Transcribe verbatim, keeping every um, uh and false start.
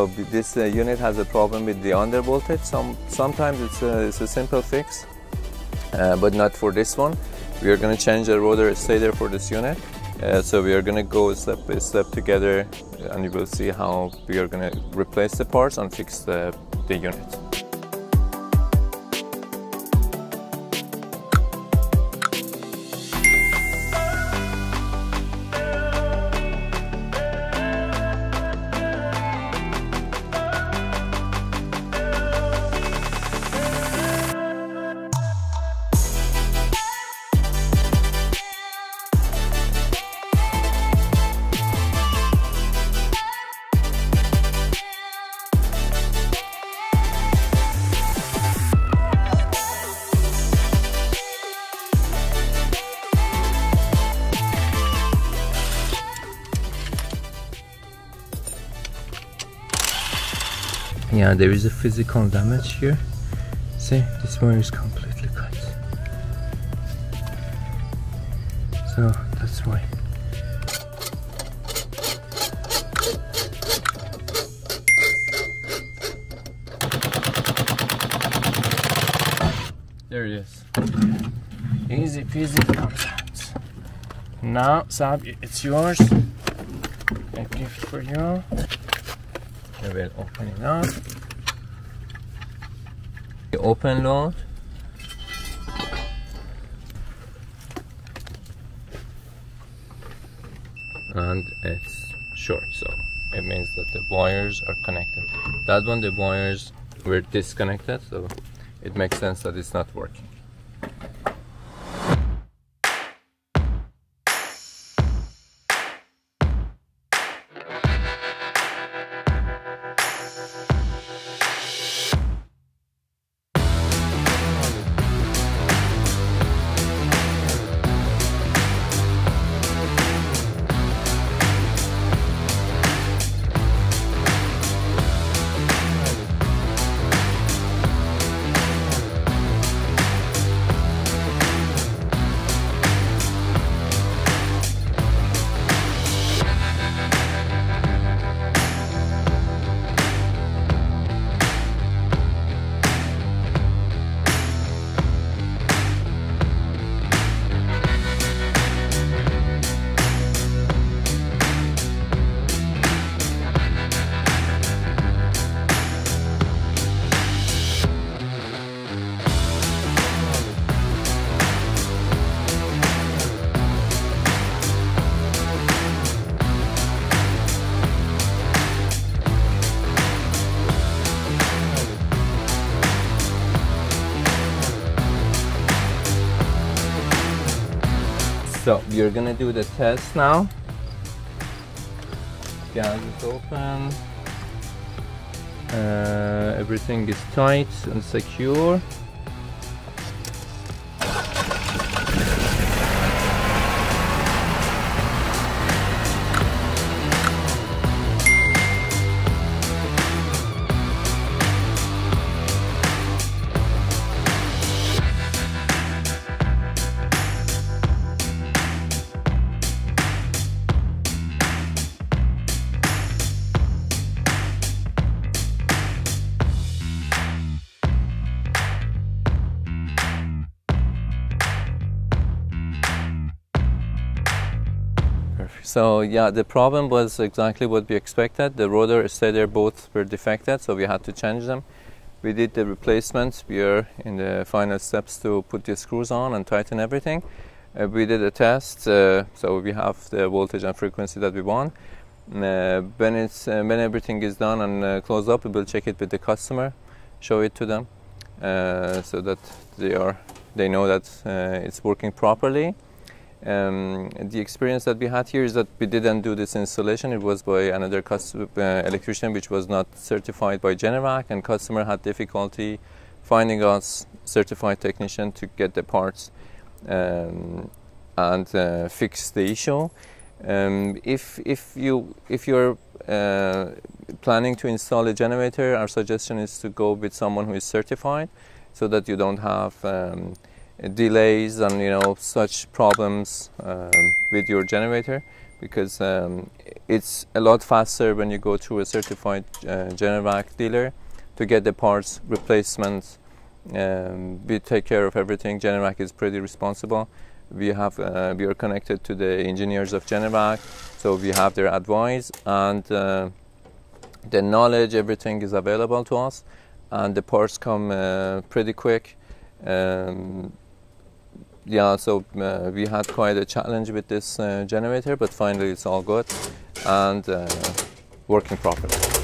So this uh, unit has a problem with the undervoltage. Some, sometimes it's a, it's a simple fix, uh, but not for this one. We are going to change the rotor stator for this unit. Uh, so we are going to go step by step together, and you will see how we are going to replace the parts and fix the, the unit. Yeah, there is a physical damage here. See, this wire is completely cut. So that's why. There it is. Easy peasy comes out. Now, Saab, it's yours. I give it for you. I will open it up. The open load. And it's short, so it means that the wires are connected. That one, the wires were disconnected, so it makes sense that it's not working. So we are gonna do the test now. Gas is open. Uh, everything is tight and secure. So yeah, the problem was exactly what we expected. The rotor stator both were defected, so we had to change them. We did the replacements. We are in the final steps to put the screws on and tighten everything. Uh, we did a test, uh, so we have the voltage and frequency that we want. Uh, when, it's, uh, when everything is done and uh, closed up, we will check it with the customer, show it to them, uh, so that they, are, they know that uh, it's working properly. Um, the experience that we had here is that we didn't do this installation. It was by another customer, uh, electrician, which was not certified by Generac, and customer had difficulty finding us certified technician to get the parts um, and uh, fix the issue. Um, if if you if you're uh, planning to install a generator, our suggestion is to go with someone who is certified, so that you don't have Um, delays and you know such problems um, with your generator. because um, it's a lot faster when you go to a certified uh, Generac dealer to get the parts replacement. Um, we take care of everything. Generac is pretty responsible. We have uh, we are connected to the engineers of Generac, so we have their advice and uh, the knowledge. Everything is available to us, and the parts come uh, pretty quick. Um, yeah, so uh, we had quite a challenge with this uh, generator, but finally it's all good and uh, working properly.